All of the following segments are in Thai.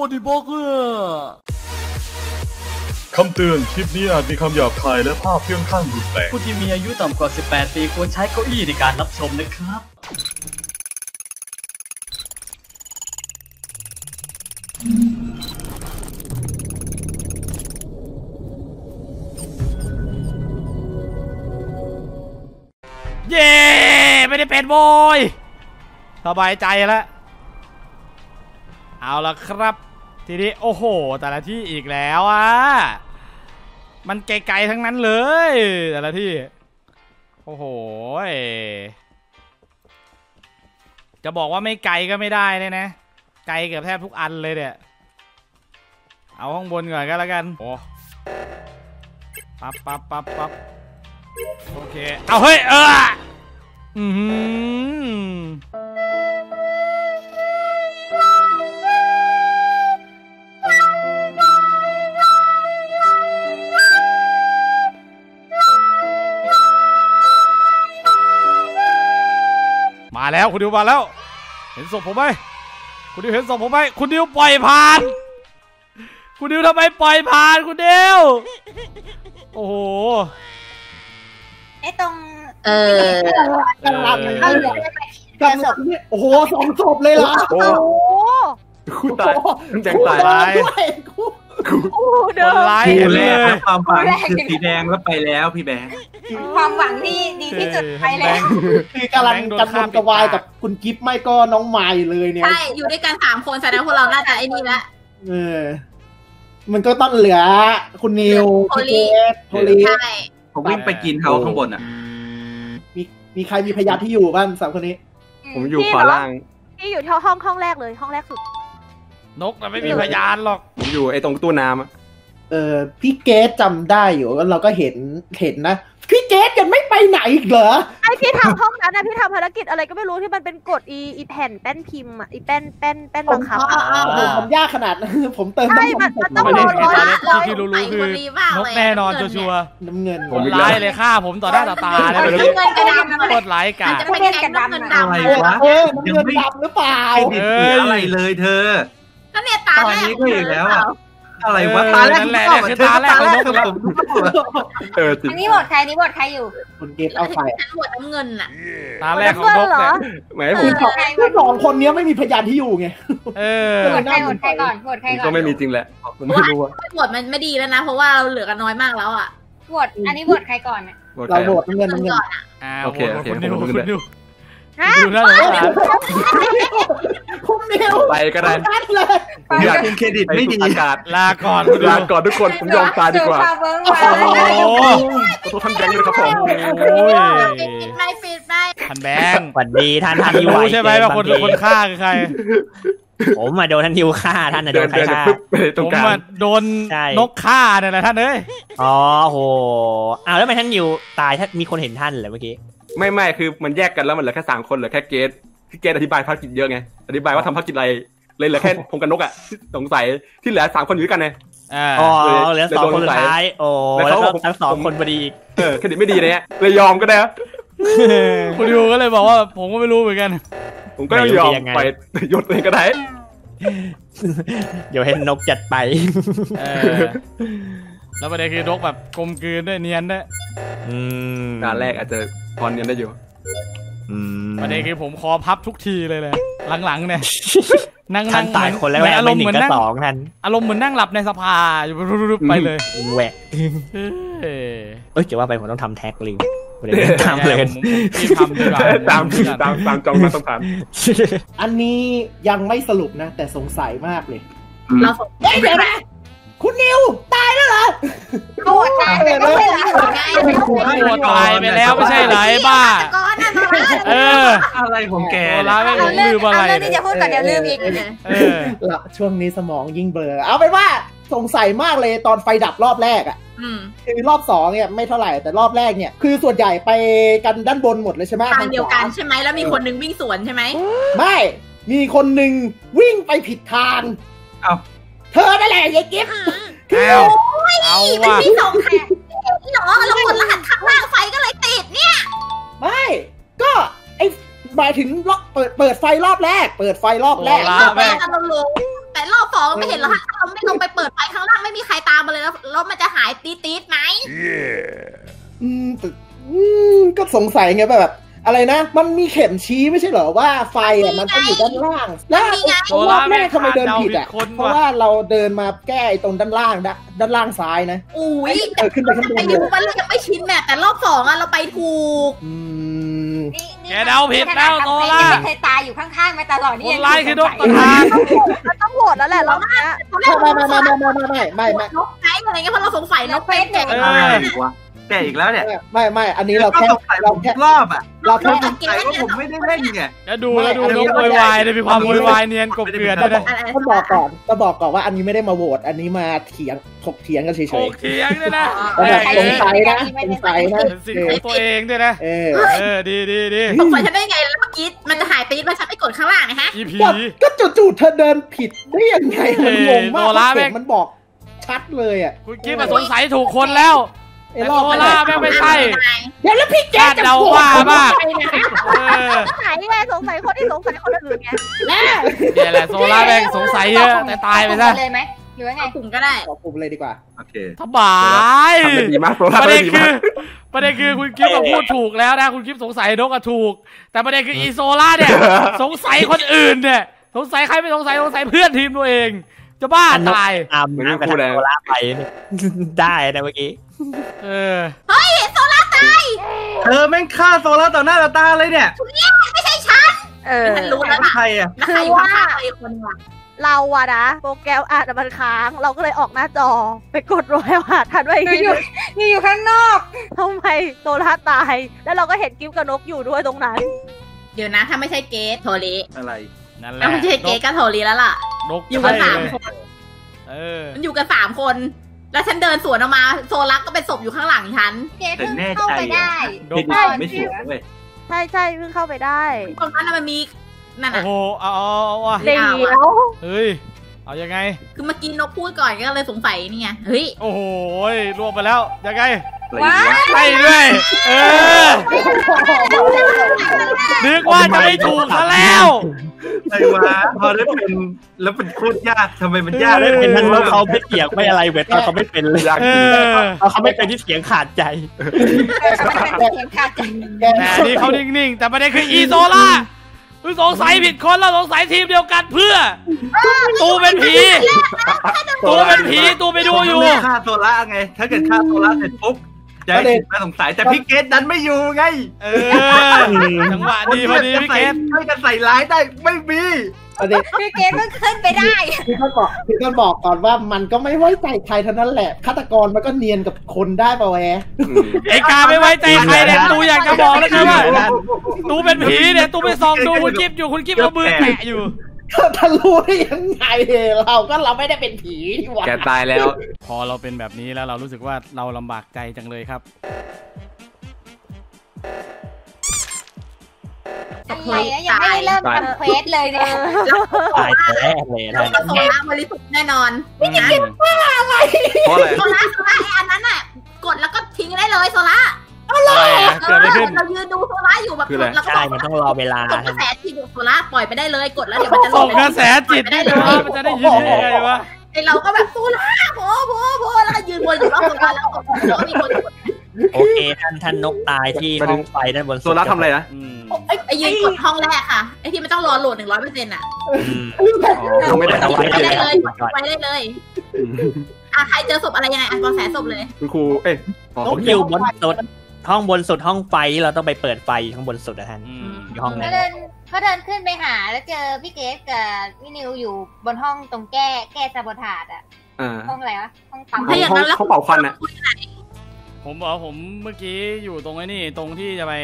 Forty Blogger คำเตือนคลิปนี้อาจมีคำหยาบคายและภาพเพี้ยนข้างรุนแรงผู้ที่มีอายุต่ำกว่า18ปีควรใช้เก้าอี้ในการรับชมนะครับเย้ไม่ได้เป็นโวยสบายใจแล้วเอาละครับทีนี้โอ้โหแต่ละที่อีกแล้วอ่ะมันไกลๆทั้งนั้นเลยแต่ละที่โอ้โหจะบอกว่าไม่ไกลก็ไม่ได้เลยนะไกลเกือบแทบทุกอันเลยเนี่ยเอาข้างบนก่อนก็แล้วกันโอ้ปั๊บปั๊บปั๊บปั๊บโอเคเอาเฮ้ยมาแล้วคุณดิวมาแล้วเห็นศพผมไหมคุณดิวเห็นศพผมไหมคุณดิวปล่อยผ่านคุณดิวทำไมปล่อยผ่านคุณดิวโอ้โหไอตรงโอ้โหสองศพเลยเหรอโอ้โหคู่ตายแจงตายคนร้ายเห็นเลยความหวังคือสีแดงแล้วไปแล้วพี่แบงค์ความหวังที่ดีที่สุดไปแล้วคือกำลังกำลังกวายกับคุณกิฟต์ไม่ก็น้องไม้เลยเนี่ยใช่อยู่ด้วยกันสามคนแสดงพวกเราน่าจะไอ้นี่ละมันก็ต้องเหลือคุณนิวคุณเกศคุณลีใช่ผมวิ่งไปกินเขาข้างบนอ่ะมีใครมีพยานที่อยู่บ้างสามคนนี้ผมอยู่ขวาล่างที่อยู่ห้องแรกเลยห้องแรกสุดนกแต่ไม่มีพยานหรอกผมอยู่ไอ้ตรงตู้น้ำอ่ะพี่เกศจำได้อยู่เราก็เห็นนะพี่เกศยังไม่ไปไหนอีกเหรอไอพี่ทำห้องนั้นนะพี่ทำภารกิจอะไรก็ไม่รู้ที่มันเป็นกฎอีแผ่นแป้นพิมพ์อ่ะอีแป้นบังคับผมยากขนาดผมเติมได้มันต้องรอเราที่รู้คือนกแน่นอนชัวร์น้ำเงินผมไล่เลยฆ่าผมต่อหน้าต่อตาเลยน้ำเงินกระดามกดไล่กันจะไม่ได้กระดามอะไรวะน้ำเงินดำหรือเปล่าอะไรเลยเธอตอนนี้ก็อีกแล้วอะไรวะตาแรกแหละคือตาแรกเลยนะผมอันนี้บทใครนี่บทใครอยู่คุณเกศเอาไปบทน้ำเงินน่ะตาแรกของนกเนี่ยหมายถึงสองคนนี้ไม่มีพยานที่อยู่ไงบทใครก่อนบทใครก่อนก็ไม่มีจริงแหละผมไม่รู้ว่าบทมันไม่ดีแล้วนะเพราะว่าเราเหลือกันน้อยมากแล้วอ่ะบทอันนี้บทใครก่อนเนี่ยเราบทน้ำเงินก่อนอ่ะโอเคคุณดิวคุณดิวดูนั่นเลยผมเดียวไปก็ได้อยากกินเครดิตไม่ดีลาก่อนทุกคนผมยอมตายดีกว่าโอ้โหตัวท่านแบงค์เลยครับผมปิดไม่ท่านแบงค์สวัสดีท่านฮิวใช่ไหมว่าคนฆ่าคือใครผมมาโดนท่านฮิวฆ่าท่านโดนใครฆ่าผมมาโดนนกฆ่าเนี่ยแหละท่านเอ้ยอ๋อโหอ้าวแล้วทำไมท่านฮิวตายมีคนเห็นท่านเหรอเมื่อกี้ไม่คือมันแยกกันแล้วมันเหลือแค่3คนเหลือแค่เกศพี่เกศอธิบายภารกิจเยอะไงอธิบายว่าทำภารกิจอะไรเลยเหลือแค่ผมกับนกอ่ะสงสัยที่เหลือ3คนอยู่ด้วยกันไงอ๋อเหลือ2คนสุดท้ายโอ้แล้วก็ทั้ง2คนพอดีอีกเครดิตไม่ดีเลยเนี่ยเลยยอมก็ได้คุณดูก็เลยบอกว่าผมก็ไม่รู้เหมือนกันผมก็ยอมไปยศเลยก็ได้เดี๋ยวให้นกจัดไปแล้วประเด็นคือนกแบบกลมกลืนด้วยเนียนด้วยตาแรกอาจจะพอเนียนได้อยู่ประเด็นคือผมคอพับทุกทีเลยหลังๆเนี่ยนั่งตายคนแล้วอารมณ์เหมือนนั่งหลับในสภาไปเลยแหวกจะว่าไปผมต้องทำแท็กลิงตามเลยตามจองมาตรฐานอันนี้ยังไม่สรุปนะแต่สงสัยมากเลยเราสงสัยไหมคุณนิวตายแล้วเหรอโหดตายแล้วไม่ใช่เหรอโหดตายไปแล้วไม่ใช่เหรอบ้าอะไรของแกแล้วไม่ลืมอะไรเรื่องที่จะพูดก่อนเดี๋ยวลืมอีกนะช่วงนี้สมองยิ่งเบลอเอาเป็นว่าสงสัยมากเลยตอนไฟดับรอบแรกอ่ะคือรอบสองเนี่ยไม่เท่าไหร่แต่รอบแรกเนี่ยคือส่วนใหญ่ไปกันด้านบนหมดเลยใช่ไหมทางเดียวกันใช่ไหมแล้วมีคนนึงวิ่งสวนใช่ไหมไม่มีคนนึงวิ่งไปผิดทางเอ้าเธอนั่นแหละยายกิฟต์เอาว่ะพี่หนองแท้พี่หนองเราหมดรหัสข้างล่างไฟก็เลยติดเนี่ยไม่ก็ไอหมายถึงเปิดไฟรอบแรกแต่รอบสอง ไม่เห็นหรอกถ้าเราไม่ลงไปเปิดไฟข้างล่างไม่มีใครตามมาเลยแล้วรถมันจะหายตีดๆไหมก็สงสัยไงแบบอะไรนะมันมีเข็มชี้ไม่ใช่เหรอว่าไฟอ่ะมันต้องอยู่ด้านล่างแล้วรอบแรกทำไมเดินผิดอ่ะเพราะว่าเราเดินมาแก้ตรงด้านล่างด้านล่างซ้ายนะอุ้ยขึ้นไปข้างบนเลยวันแรกยังไม่ชินแม่แต่รอบสองอ่ะเราไปถูกแกเดาผิดแล้วโตล่าเคยตายอยู่ข้างๆมาตลอดนี่คนร้ายคือดกตะทานต้องโหวตแล้วแหละเราเนี่ยไม่นกไก่อะไรเงี้ยเพราะเราสงสัยนกเป็ดเนี่ยแกอีกแล้วเนี่ยไม่อันนี้เราแค่รอบอ่ะเราแค่สงสัยว่าผมไม่ได้เล่นไงแล้วดูนกโวยวายเลยมีความโวยวายเนียนกบเกลื่อนได้ก็บอกก่อนว่าอันนี้ไม่ได้มาโหวตอันนี้มาถกเถียงกันเฉยๆถกเถียงด้วยนะสงสัยนะเป็นสิ่งของตัวเองด้วยนะดีสงสัยฉันได้ไงแล้วเมื่อกี้มันจะหายไปมันฉันไปกดข้างล่างนะฮะก็จู่ๆเธอเดินผิดได้ยังไงมันงงมากมันบอกชัดเลยอ่ะคุณกิ๊บมาสงสัยถูกคนแล้วไอ้โซล่าไม่ใช่แล้วพี่แกจะโกรธมากสงสัยแหละสงสัยคนที่สงสัยคนอื่นไงเนี่ยแหละโซล่าแม่งสงสัยเยอะแต่ตายไปซะเลยไหมหรือว่าไงกลุ่มก็ได้กลุ่มเลยดีกว่าโอเคสบายประเด็นคือคุณกิ๊ฟพูดถูกแล้วนะคุณกิ๊ฟสงสัยนกก็ถูกแต่ประเด็นคืออีโซล่าเนี่ยสงสัยคนอื่นเนี่ยสงสัยใครไม่สงสัยเพื่อนทีมตัวเองจะบ้าตายไม่รู้กูเลยโซล่าไปได้นะเมื่อกี้เฮ้ยโซล่าตายเธอแม่งฆ่าโซล่าต่อหน้าตาเลยเนี่ยไม่ใช่ฉันฉันรู้แล้วใครอะคือว่าเราอะนะโปรแกรมอาจจะมันค้างเราก็เลยออกหน้าจอไปกดรอยว่าทันไว้อยู่ข้างนอกทำไมโซล่าตายแล้วเราก็เห็นกิ๊บกับนกอยู่ด้วยตรงนั้นเดี๋ยวนะถ้าไม่ใช่เกสโทริอะไรนั่นแหละไม่ใช่เกสก็โทริแล้วล่ะอยู่กัน3 คนมันอยู่กัน3 คนแล้วฉันเดินสวนออกมาโซลักก็เป็นศพอยู่ข้างหลังฉันเพิ่งเข้าไปได้ไม่ถูกเลยใช่เพิ่งเข้าไปได้ตอนนั้นมันมีนั่นโอ้โหเอาเดี๋ยวเฮ้ยเอายังไงคือเมื่อกี้นกพูดก่อนก็เลยสงสัยนี่ไงเฮ้ยโอ้โหรวมไปแล้วยังไงไปด้วยนึกว่าจะไม่ถูกซะแล้วไอ้วะพอได้เป็นแล้วเป็นโคตรยากทำไมมันยากได้เป็นนั่นแล้วเขาไม่เกี่ยงไม่อะไรเว้ยเขาไม่เป็นเลยเขาไม่เป็นที่เสียงขาดใจแต่นี่เขานิ่งๆแต่ประเด็นคืออีโซล่าคือสงสัยผิดคนแล้วสงสัยทีมเดียวกันเพื่อตูเป็นผีตูไปดูอยู่ฆ่าโซล่าไงถ้าเกิดฆ่าโซล่าเสร็จปุ๊บจะได้ถึงมาสงสัยแต่พี่เกสดันไม่อยู่ไงจังหวะดีพอดีพี่เกสไม่จะใส่ร้ายได้ไม่มีพี่เกสเพิ่งขึ้นไปได้พี่ต้นบอกก่อนว่ามันก็ไม่ไว้ใจใครเท่านั้นแหละฆาตกรมันก็เนียนกับคนได้ป่าวแหวะไอ้กาไม่ไว้ใจใครเนี่ยตูอยากจะบอกนะครับว่าตูเป็นผีเนี่ยตูไปส่องดูคุณกิ๊บอยู่คุณกิ๊บเอามือแตะอยู่ทะลุได้ยังไงเราไม่ได้เป็นผีที่ว่าแกตายแล้วพอเราเป็นแบบนี้แล้วเรารู้สึกว่าเราลำบากใจจังเลยครับอะไรแล้วยังไม่เริ่มทำเควสเลยเนี่ยตายแน่เลยนะโซล่าบริสุทธิ์แน่นอนไม่ได้คิดว่าอะไรโซล่าไอ้อันนั้นน่ะกดแล้วก็ทิ้งได้เลยโซล่าเรายืนดูโซล่าอยู่แบบแล้วก็มันต้องรอเวลากระแสจิตโซล่าปล่อยไปได้เลยกดแล้วเดี๋ยวมันจะส่งกระแสจิตได้เลยมันจะได้ยินยังไงวะไอเราก็แบบโซล่าโผล่แล้วก็ยืนวนอยู่รอบตัวแล้วก็มีคนโอเคท่านนกตายที่ห้องไฟด้านบนโซล่าทำอะไรนะไอ้ยืนกดห้องแรกค่ะไอ้ที่มันต้องรอโหลด 100% อ่ะไม่ได้เลยไปได้เลยอ่ะใครเจอศพอะไรยังไงอ่ะกระแสศพเลยคุณครูเอ๊ะนกอยู่บนสุดห้องบนสุดห้องไฟที่เราต้องไปเปิดไฟข้างบนสุดนะท่านอยู่ห้องนั้นเขาเดินขึ้นไปหาแล้วเจอพี่เกสกับพี่นิวอยู่บนห้องตรงแก้ซาโบทาดอ่ะห้องอะไรวะห้องปังเขาเป่าควันอ่ะผมเมื่อกี้อยู่ตรงไอ้นี่ตรงที่จะไป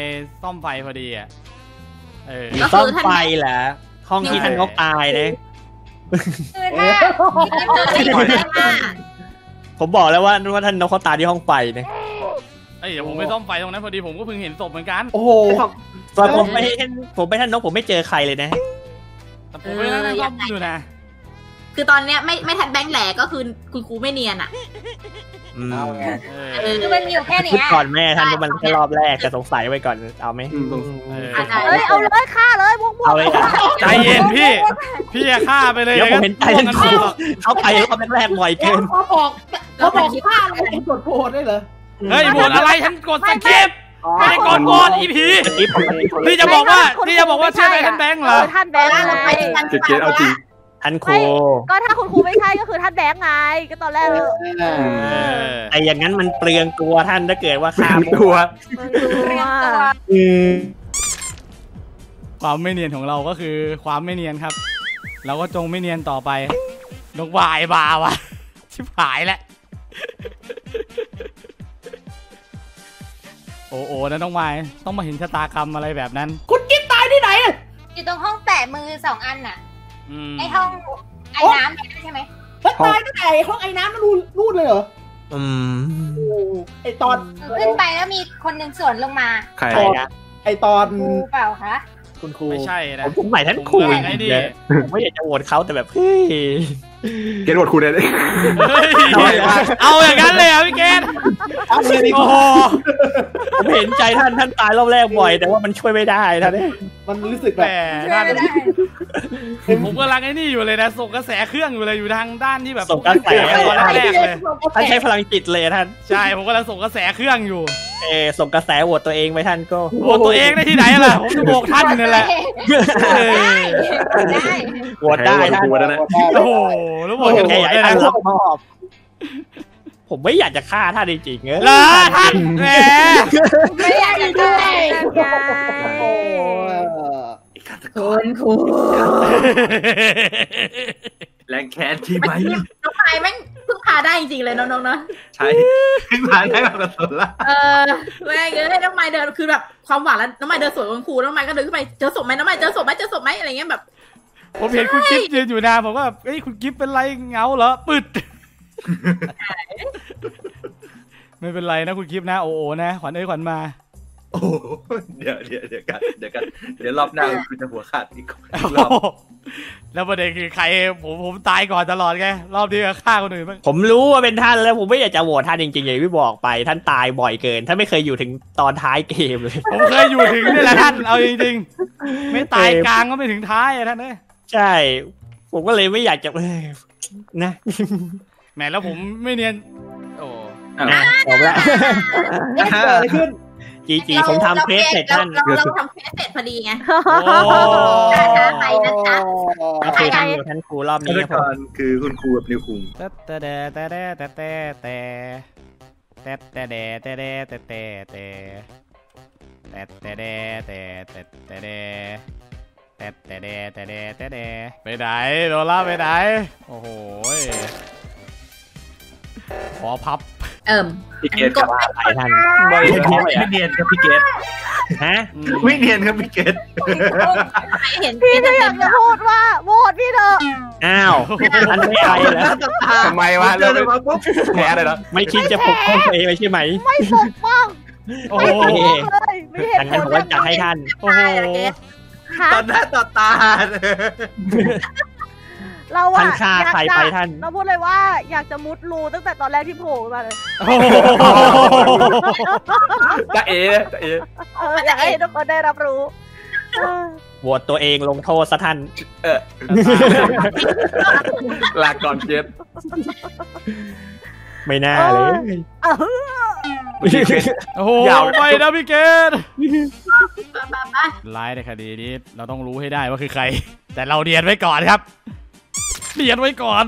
ซ่อมไฟพอดีอ่ะซ่อมไฟแหละห้องที่ท่านเขาตายเนี่ยผมบอกแล้วว่าท่านนกเขาตายที่ห้องไฟเนี่ยเดี๋ยวผมไปซ่อมไฟตรงนั้นพอดีผมก็เพิ่งเห็นศพเหมือนกันโอ้โหตอนผมไปท่านนกผมไม่เจอใครเลยนะแต่ผมไม่ได้ซ่อมอยู่นะ คือตอนเนี้ยไม่ทัดแบงค์แหลกก็คือคุณครูไม่เนียนอ่ะคือมันอยู่แค่นี้ก่อนแม่ท่านมันแค่รอบแรกแต่สงสัยไว้ก่อนเอาไหมเอาเลยฆ่าเลยพวกเอาเลยใจเย็นพี่ฆ่าไปเลยเดี๋ยวผมเห็นใจท่านครูเขาไปรอบแรกบ่อยเกินเขาบอกฆ่าเลยกดโหวตได้เหรอเฮ้ยโหวตอะไรฉันกดสกิปไม่ได้กดโหวตอีพีพี่จะบอกว่าเชื่อใจท่านแบงค์เหรอท่านแบงค์ไปจุดเกณฑ์เอาจริงท่านครูก็ถ้าคุณครูไม่ใช่ก็คือท่านแบงค์ไงก็ตอนแรกไอ้อย่างนั้นมันเปลืองตัวท่านถ้าเกิดว่าฆ่าตัวความไม่เนียนของเราก็คือความไม่เนียนครับเราก็จงไม่เนียนต่อไปนกวายบาวะชิบหายแล้วโอ้โหนะน้องวายต้องมาเห็นชะตากรรมอะไรแบบนั้นคุณกิ๊บตายที่ไหนอยู่ตรงห้องแปะมือสองอันน่ะไอห้องไอ้น้ำใช่ไหมเพิ่งตายตั้งแต่ห้องไอ้น้ำมันรูดเลยเหรอไอตอนขึ้นไปแล้วมีคนหนึ่งสวนลงมาใครนะไอตอนครูเปล่าคะคุณครูไม่ใช่นะผมหมายท่านครูไม่อยากจะโหวตเขาแต่แบบเกณฑ์โหวตครูเลยเอาอย่างนั้นเลยพี่เกณฑ์โอ้โหผมเห็นใจท่านตายรอบแรกบ่อยแต่ว่ามันช่วยไม่ได้ท่านมันรู้สึกแบบผมกำลังไอ้นี่อยู่เลยนะส่งกระแสเครื่องอยู่เลยอยู่ทางด้านที่แบบส่งกระแสตอนแรกเลยท่านใช้พลังจิตเลยท่านใช่ผมกำลังส่งกระแสเครื่องอยู่ส่งกระแสโหวตตัวเองไปท่านก็โหวตตัวเองได้ที่ไหนล่ะผมจะโหวตท่านนั่นแหละโหวตได้ท่านโอ้โหแล้วโหวตกันใหญ่ๆท่านรับมอบผมไม่อยากจะฆ่าท่านจริงๆเลยท่านแหมไม่อยากจะฆ่าคนคุณแรงแค้นที่ไหมน้องไม้แม่งเพิ่งพาได้จริงๆเลยน้องๆนะใช่เพิ่งพาได้แบบสดละแม่งเลยน้องไม้เดินคือแบบความหวานแล้วน้องไม้เดินสวนคุณครูน้องไม้ก็เดินขึ้นไปเจอศพไหมน้องไม้เจอศพไหมเจอศพไหมอะไรเงี้ยแบบผมเห็นคุณกิ๊บยืนอยู่นะผมก็แบบเอ้ยคุณกิ๊บเป็นไรเงาเหรอปืดไม่เป็นไรนะคุณคลิปนะโอ้โหนะขวัญเอ้ยขวัญมาโอ้เดี๋ยวรอบหน้าคุณจะหัวขาดอีกรอบแล้วประเด็นคือใครผมตายก่อนตลอดไงรอบนี้ก็ฆ่าคนอื่นผมรู้ว่าเป็นท่านแล้วผมไม่อยากจะโหวตท่านจริงๆอย่างที่บอกไปท่านตายบ่อยเกินท่านไม่เคยอยู่ถึงตอนท้ายเกมเลยผมเคยอยู่ถึงนี่แหละท่านเอาจริงๆไม่ตายกลางก็ไม่ถึงท้ายท่านเลยใช่ผมก็เลยไม่อยากจะนะแหมแล้วผมไม่เนียนโอ้จบแล้วเกิดอะไรขึ้นจีผมทำเพจเสร็จท่านเราทำเพจเสร็จพอดีไงท้าใครนะจ๊ะท้าใครท่านครูรอบนี้ครับคือคุณครูแบบนิวคุงแต่ไปไหนโดนล่าไปไหนโอ้โหขอพับพี่เกศกับไอ้ท่านไม่เนียนครับพี่เกศฮะไม่เนียนครับพี่เกศพี่จะอยากจะพูดว่าโหวตพี่เถอะอ้าวอันไม่ไอ้แล้วทำไมวะเราไม่ปุ๊บแพ้เลยเหรอไม่คิดจะปกป้องตัวเองใช่ไหมไม่ปกป้องโอ้โหดังนั้นผมว่าจะให้ท่านโอ้โหตอนหน้าต่อตาเราว่าเราพูดเลยว่าอยากจะมุดรูตั้งแต่ตอนแรกที่โผล่มาเลยจะเอ๋อยากให้ทุกคนได้รับรู้โหวตตัวเองลงโทษซะท่านลาก่อนเจ็บไม่น่าเลยยาวไปนะพี่เกศร้ายในคดีนี้เราต้องรู้ให้ได้ว่าคือใครแต่เราเรียนไว้ก่อนครับเรียนไว้ก่อน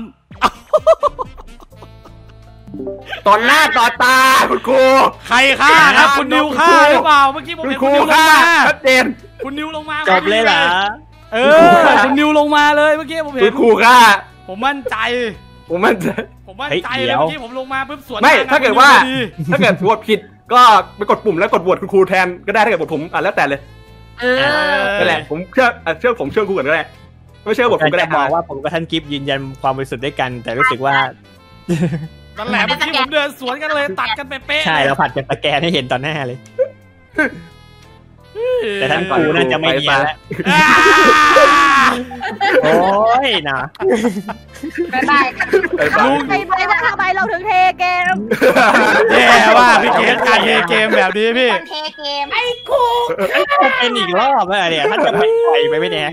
ตอนหน้าต่อตาคุณครูใครฆ่าครับคุณนิวฆ่าหรือเปล่าเมื่อกี้ผมเห็นคุณนิวฆ่าชัดเจนคุณนิวลงมาจบเลยเหรอคุณนิวลงมาเลยเมื่อกี้ผมเห็นคุณครูฆ่าผมมั่นใจเลยเมื่อกี้ผมลงมาปุ๊บสวนไม่ถ้าเกิดโหวตผิดก็ไปกดปุ่มแล้วกดโหวตคุณครูแทนก็ได้ถ้าเกิดโหวตผมอ่ะแล้วแต่เลยนั่นแหละผมเชื่อครูก่อนก็ได้ไม่ใช่บทผมก็ได้บอกว่าผมกับท่านกิฟต์ยืนยันความบริสุทธิ์ด้วยกันแต่รู้สึกว่าตอนแรกเมื่อกี้ผมเดินสวนกันเลยตัดกันเป๊ะใช่เราผัดกันตะแกรงให้เห็นตอนหน้าเลย แต่ท่านกูน่าจะไม่เนียนแล้วโอ้ยนะบ๊ายบายลุงทำไมเราถึงเทเกมแย่ว่าพี่เกมการเทเกมแบบนี้พี่เทเกมไอ้กูเป็นอีกรอบเลยเนี่ยท่านจะไปไหวไปไม่แน่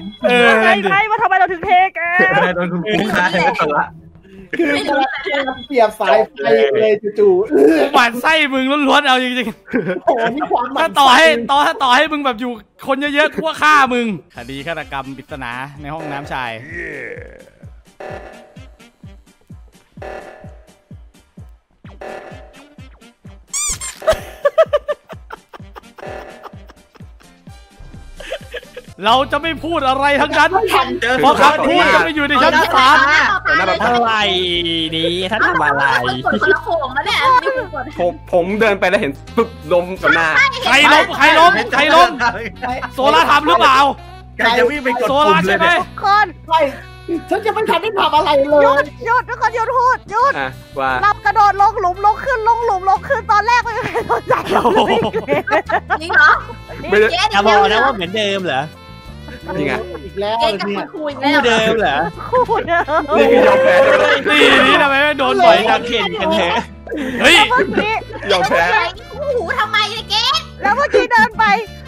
ใช่ว่าทำไมเราถึงเทเกมโดนคุณครูฆ่าไปก่อนละคือเสียบสายไฟเลยจู่ๆหวานไส้มึงล้วนๆเอาจริงๆโอ้นี่ความมันถ้าต่อให้มึงแบบอยู่คนเยอะๆทั่วฆ่ามึงคดีฆาตกรรมปริศนาในห้องน้ำชายเราจะไม่พูดอะไรทั้งนั้นเพราะคำพูดจะไม่อยู่ในชั้นศาลอะไรนี้ท่านทำอะไรผมมาเนี่ยผมเดินไปแล้วเห็นปุ๊บล้มกันหน้าใครล้มโซล่าทำหรือเปล่าใครจะวิ่งไปกดโซล่าใช่ไหมคนใครฉันจะไม่ทันได้ทำอะไรเลยหยุดทุกคนหยุดพูดหยุดเรากระโดดลงหลุมลงขึ้นลงหลุมลงขึ้นตอนแรกไม่มีใครสนใจเราจริงเหรอไม่ได้จะบอกนะว่าเหมือนเดิมเหรอนี่ไงอีกแล้วเนี่ยคู่เดิมเหรอคู่เดิมนี่ยอมแพ้นี่ทำไมไม่โดนบ่อยดังเข่นกันแท้เฮ้ยยอมแพ้หูทำไมไอ้เก๊แล้วเมื่อกี้เดินไป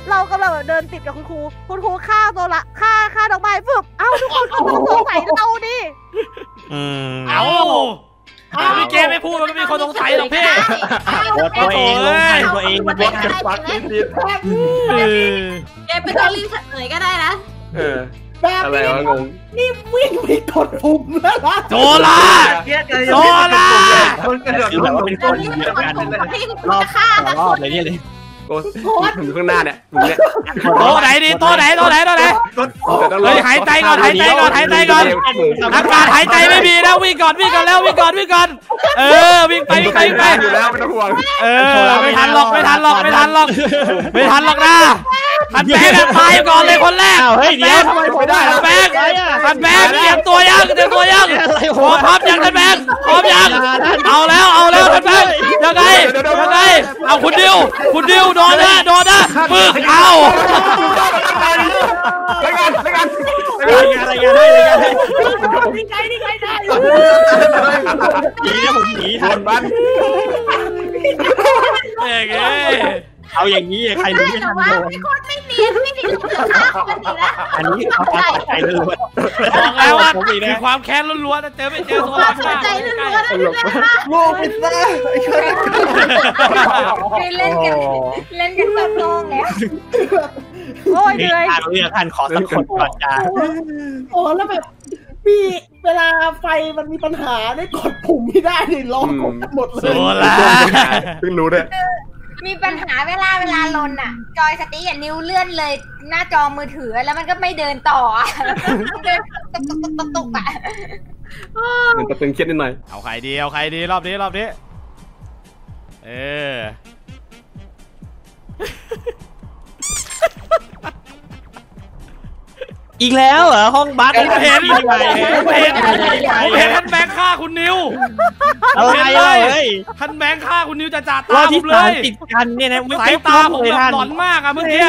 เรากำลังเดินติดกับคุณครูฆ่าตัวละฆ่าดอกไม้ปุ๊บเอ้าทุกคนต้องสงสัยเราดิเอ้าพี่เกมไม่พูดมันไม่มีคนสงสัยหรอกพี่บดตัวเองบดจะฟักนิดนิดเกมเป็นตัวรีบเฉยก็ได้นะแบบนี่วิ่งไปกดปุ่มแล้วนะโซล่าคนกระโดดลงเป็นคนเดียวกันรอบอะไรเนี่ยเลยถึงข้างหน้าเนี่ยโต๊ะไหนเลยหายใจก่อนอากาศหายใจไม่มีนะวิ่งก่อนวิ่งไปอยู่แล้วไม่ต้องห่วงไม่ทันหรอกนะอันแบงตายก่อนเลยคนแรกเฮ้ยเดี๋ยวทำไมไปได้อันแบงเตรียมตัวยังขอพับยังอันแบงพร้อมยังเอาแล้วอันแบงยังไงเอาคุณดิวโดนนะปืนเอารายงานดีใจผมหนีทันบ้านเอาอย่างนี้ใครรู้ไม่ทันโดนไม่มีคนดีนะอันนี้ความใจล้วนบอกแล้วว่าคือความแค้นล้วนๆเจอโซล่าใกล้โลกพิซซ่าไอ้คนนี้เล่นกันแบบลองแล้วโอ้ยเลยท่านขอสักคนก่อนจ้าโอ้แล้วแบบพี่เวลาไฟมันมีปัญหาได้กดปุ่มไม่ได้เลยลองกดหมดเลยโซล่าถึงรู้เนี่ยมีปัญหาเวลาลนอ่ะจอยสติ๊กอ่ะนิ้วเลื่อนเลยหน้าจอมือถือแล้วมันก็ไม่เดินต่อเดินตุกอ่ะมันจะตึงเครียดนิดหน่อยเอาใครดีรอบนี้อีกแล้วเหรอห้องบัสผมเห็นท่านแบงค์ฆ่าคุณนิวอะไรเลยท่านแบงค์ฆ่าคุณนิวจะจัดตาผมเลยติดกันเนี่ยนะสายตาผมแบบหลอนมากอะเมื่อกี้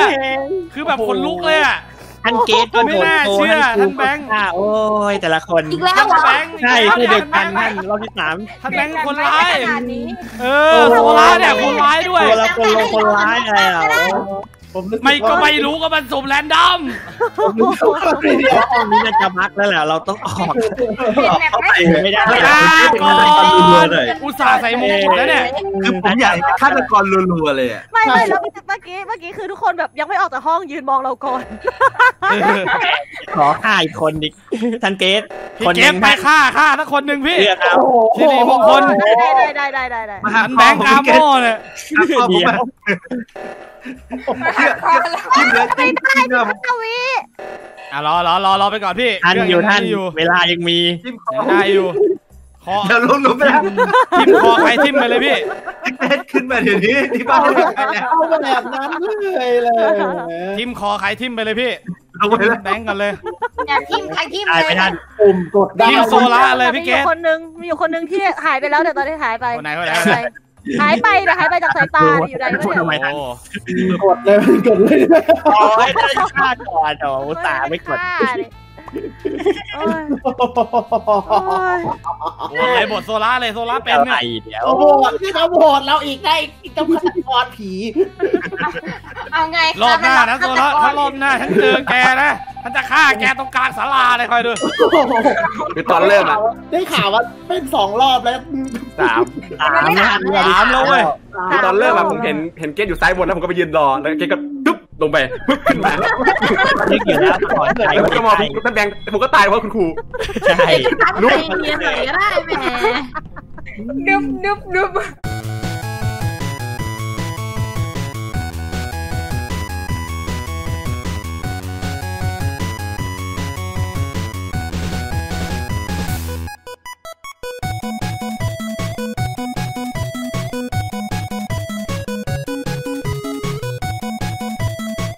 คือแบบขนลุกเลยอะท่านเกตก็โดนโกนท่านแบงค์โอ้ยแต่ละคนท่านแบงค์ใช่คือเด็กกันท่านรอบที่สามท่านแบงค์คนร้ายคนร้ายเนี่ยคนร้ายด้วยคนร้ายอะไรอ่ะไม่รู้ก็มันสุ่มแรนดอมห้องนี้น่าจะมักแล้วแหละเราต้องออกไม่ได้ก่อนอุตส่าห์ใส่หมวกแล้วเนี่ยคือผมอยากฆาตกรรัวๆเลยไม่แล้วเมื่อกี้คือทุกคนแบบยังไม่ออกจากห้องยืนมองเราก่อนขอฆ่าอีกคนดิทันเกตคนเกตไปฆ่าทั้งคนหนึ่งพี่ที่นี่บางคนได้มาหันแบงค์กาโม่เลยไม่ได้ทวีอ่ะรอไปก่อนพี่ท่านอยู่เวลายังมีได้อยู่คอเดี๋ยวลุ้นไปทิมคอใครทิมไปเลยพี่เต้นขึ้นมาเดี๋ยวนี้ที่บ้านเอาแบบนั้นเลยทิมคอใครทิมไปเลยพี่เอาไปแล้วแบงก์กันเลยอย่าทิมใครทิมเลยไปทันปุ่มกดได้ทิมโซล่าเลยพี่เกศมีอยู่คนนึงที่หายไปแล้วแต่ตอนนี้หายไปไหน หายไปนะหายไปจากสายตาอยู่ไหนไม่รู้กดเลยกดเลยโอ้ยได้ฆ่าก่อนอ๋ออุตส่าห์ไม่กดอะไรบทโซล่าเลยโซล่าเป็นไงเดี๋ยวโหดที่เขาโหดเราอีกได้เจ้าฆาตกรผีเอาไงรอบหน้านะโซล่าถ้ารอบหน้าฉันเจอแกนะฉันจะฆ่าแกตรงกลางศาลาเลยคอยดูคือตอนเริ่มอะได้ข่าวว่าเป็นสองรอบแล้วสามแล้วเว้ยคือตอนเริ่มอะผมเห็นเกตอยู่ซ้ายบนแล้วผมก็ไปยืนรอแล้วเกตก็ตุ๊บลงไปปึ๊บขึ้นมาไม่เกี่ยวนะก่อนแล้วผมก็มองคุณแบงค์ผมก็ตายเพราะคุณครูใช่รู้เมียไหนก็ได้แหมดึบ